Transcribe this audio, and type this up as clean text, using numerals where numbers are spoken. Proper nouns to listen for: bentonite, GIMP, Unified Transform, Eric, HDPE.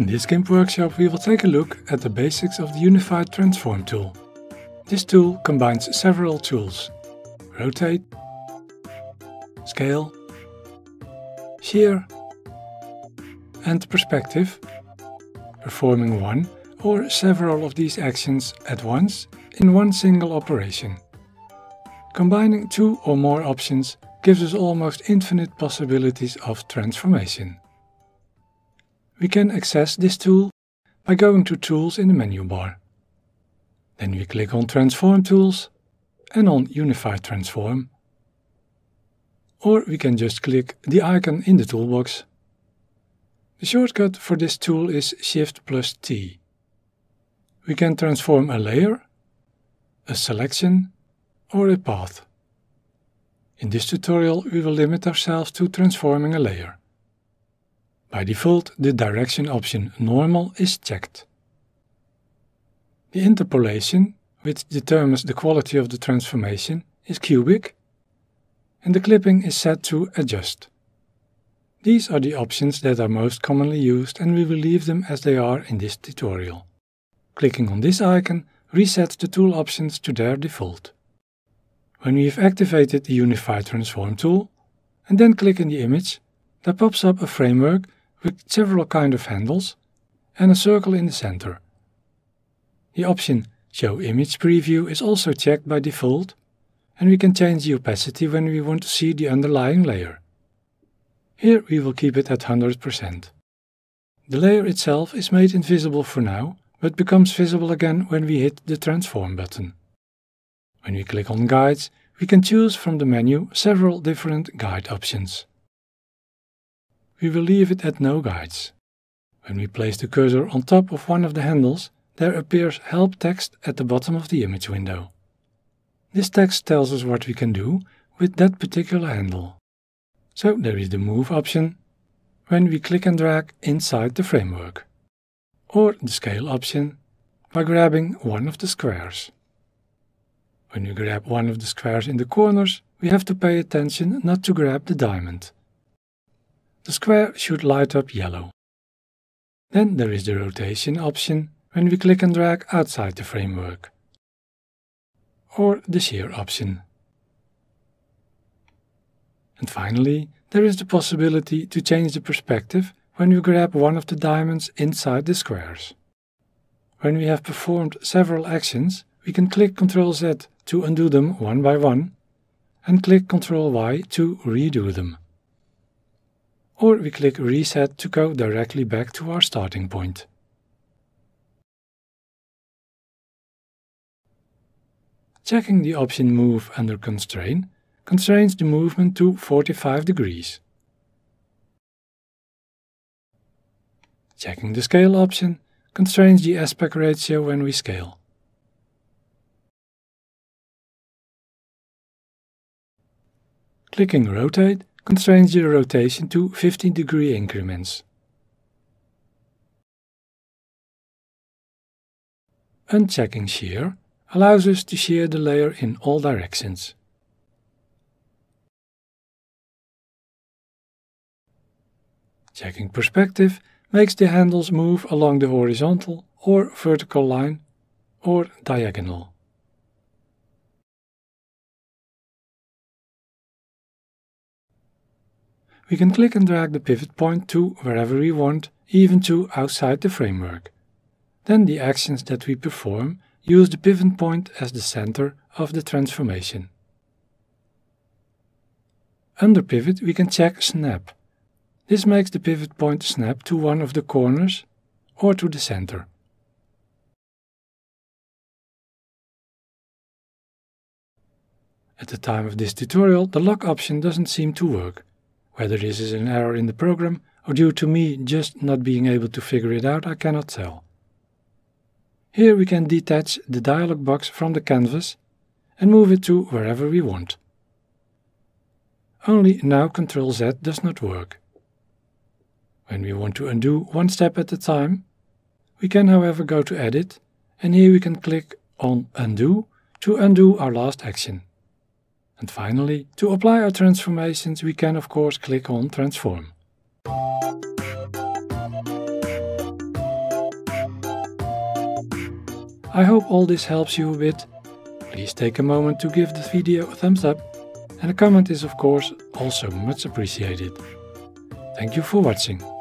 In this GIMP workshop we will take a look at the basics of the Unified Transform tool. This tool combines several tools: rotate, scale, shear and perspective. Performing one or several of these actions at once in one single operation. Combining two or more options gives us almost infinite possibilities of transformation. We can access this tool by going to Tools in the menu bar. Then we click on Transform Tools and on Unified Transform. Or we can just click the icon in the toolbox. The shortcut for this tool is Shift+T. We can transform a layer, a selection or a path. In this tutorial we will limit ourselves to transforming a layer. By default, the direction option Normal is checked. The interpolation, which determines the quality of the transformation, is cubic, and the clipping is set to Adjust. These are the options that are most commonly used, and we will leave them as they are in this tutorial. Clicking on this icon resets the tool options to their default. When we have activated the Unified Transform tool and then click in the image, there pops up a framework with several kinds of handles and a circle in the center. The option Show Image Preview is also checked by default, and we can change the opacity when we want to see the underlying layer. Here we will keep it at 100%. The layer itself is made invisible for now, but becomes visible again when we hit the Transform button. When we click on Guides, we can choose from the menu several different guide options. We will leave it at No Guides. When we place the cursor on top of one of the handles, there appears help text at the bottom of the image window. This text tells us what we can do with that particular handle. So there is the Move option, when we click and drag inside the framework, or the Scale option, by grabbing one of the squares. When we grab one of the squares in the corners, we have to pay attention not to grab the diamond. The square should light up yellow. Then there is the Rotation option, when we click and drag outside the framework, or the Shear option. And finally, there is the possibility to change the perspective when we grab one of the diamonds inside the squares. When we have performed several actions, we can click Ctrl-Z to undo them one by one, and click Ctrl-Y to redo them. Or we click Reset to go directly back to our starting point. Checking the option Move under Constraint constrains the movement to 45 degrees. Checking the Scale option constrains the aspect ratio when we scale. Clicking Rotate constrains the rotation to 15-degree increments. Unchecking Shear allows us to shear the layer in all directions. Checking Perspective makes the handles move along the horizontal or vertical line, or diagonal. We can click and drag the pivot point to wherever we want, even to outside the framework. Then the actions that we perform use the pivot point as the center of the transformation. Under Pivot we can check Snap. This makes the pivot point snap to one of the corners or to the center. At the time of this tutorial, the lock option doesn't seem to work. Whether this is an error in the program or due to me just not being able to figure it out, I cannot tell. Here we can detach the dialog box from the canvas and move it to wherever we want. Only now Ctrl-Z does not work. When we want to undo one step at a time, we can however go to Edit, and here we can click on Undo to undo our last action. And finally, to apply our transformations we can of course click on Transform. I hope all this helps you a bit. Please take a moment to give the video a thumbs up, and a comment is of course also much appreciated. Thank you for watching.